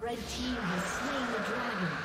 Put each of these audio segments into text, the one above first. Red team has slain the dragon.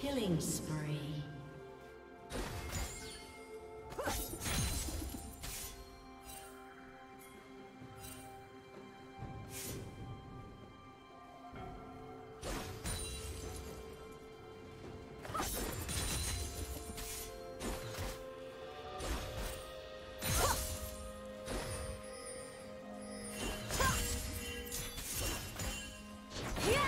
Killing spree. Yeah.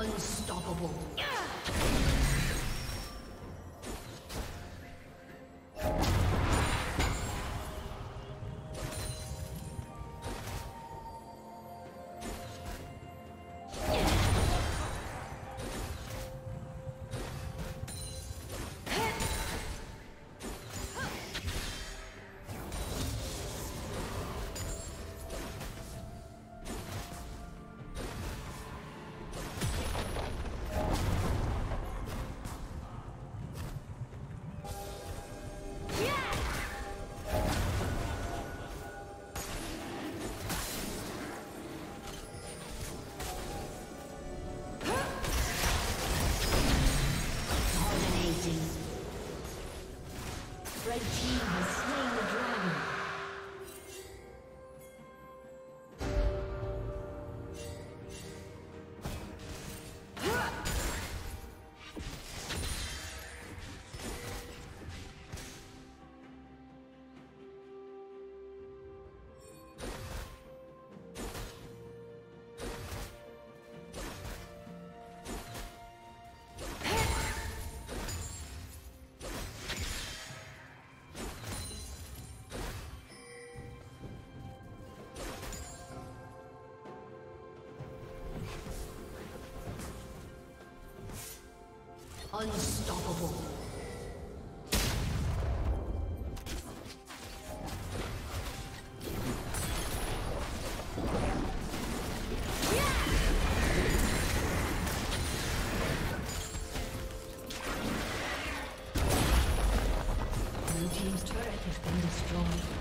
Unstoppable. Red team has slain the dragon. Unstoppable. Blue team's turret has been destroyed.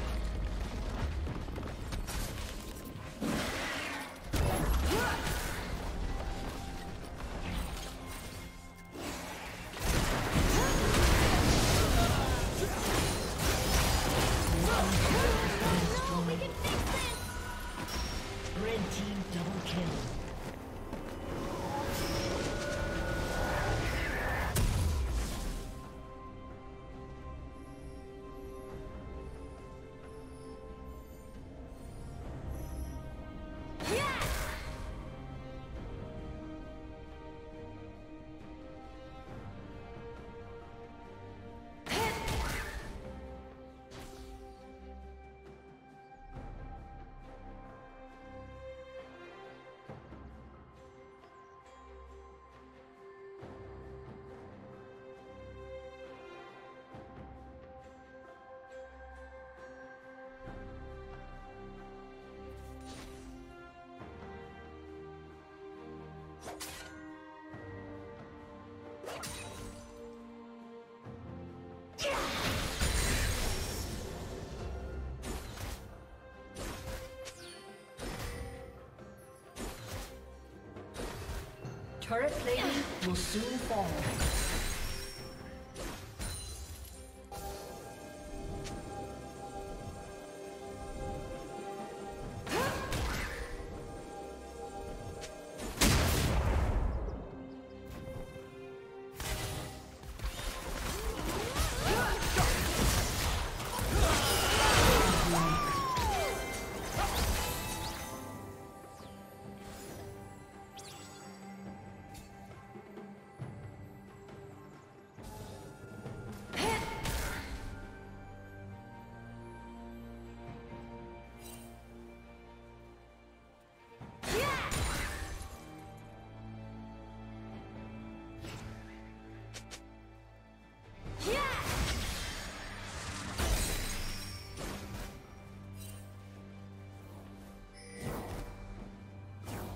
Turret plating will soon fall.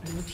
The team's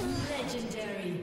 Legendary.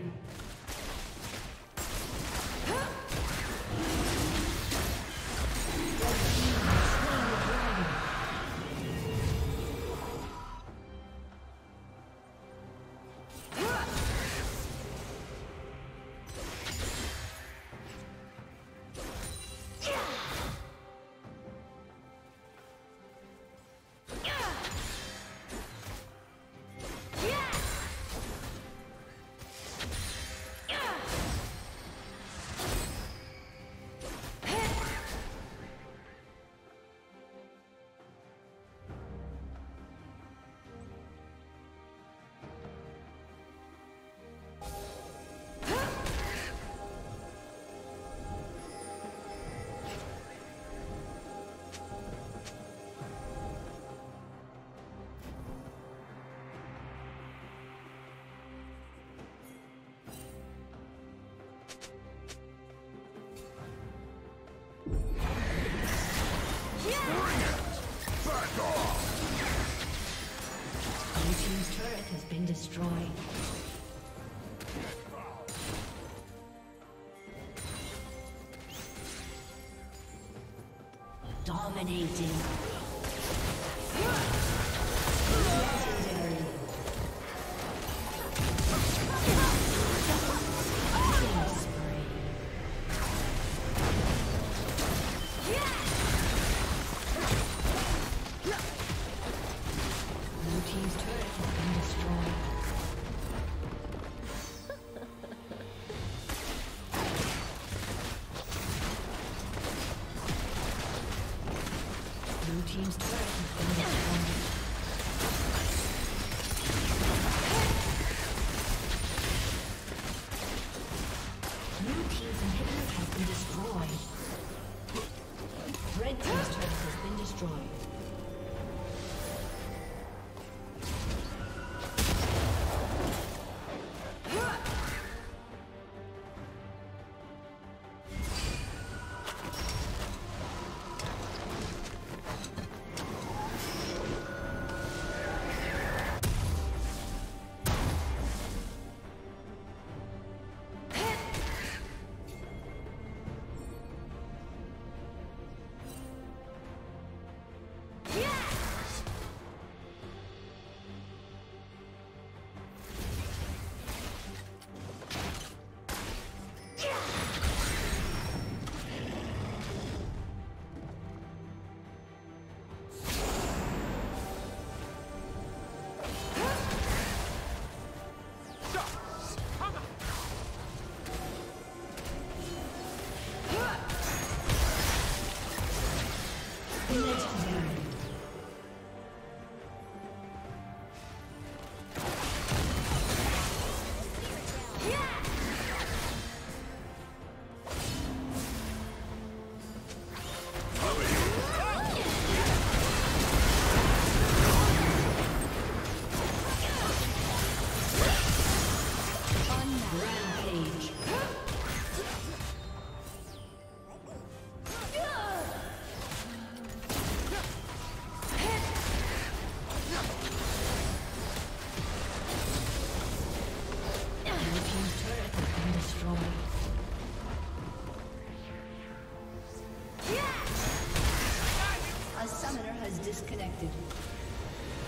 Destroyed. Dominating.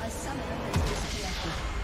A summoner has disconnected.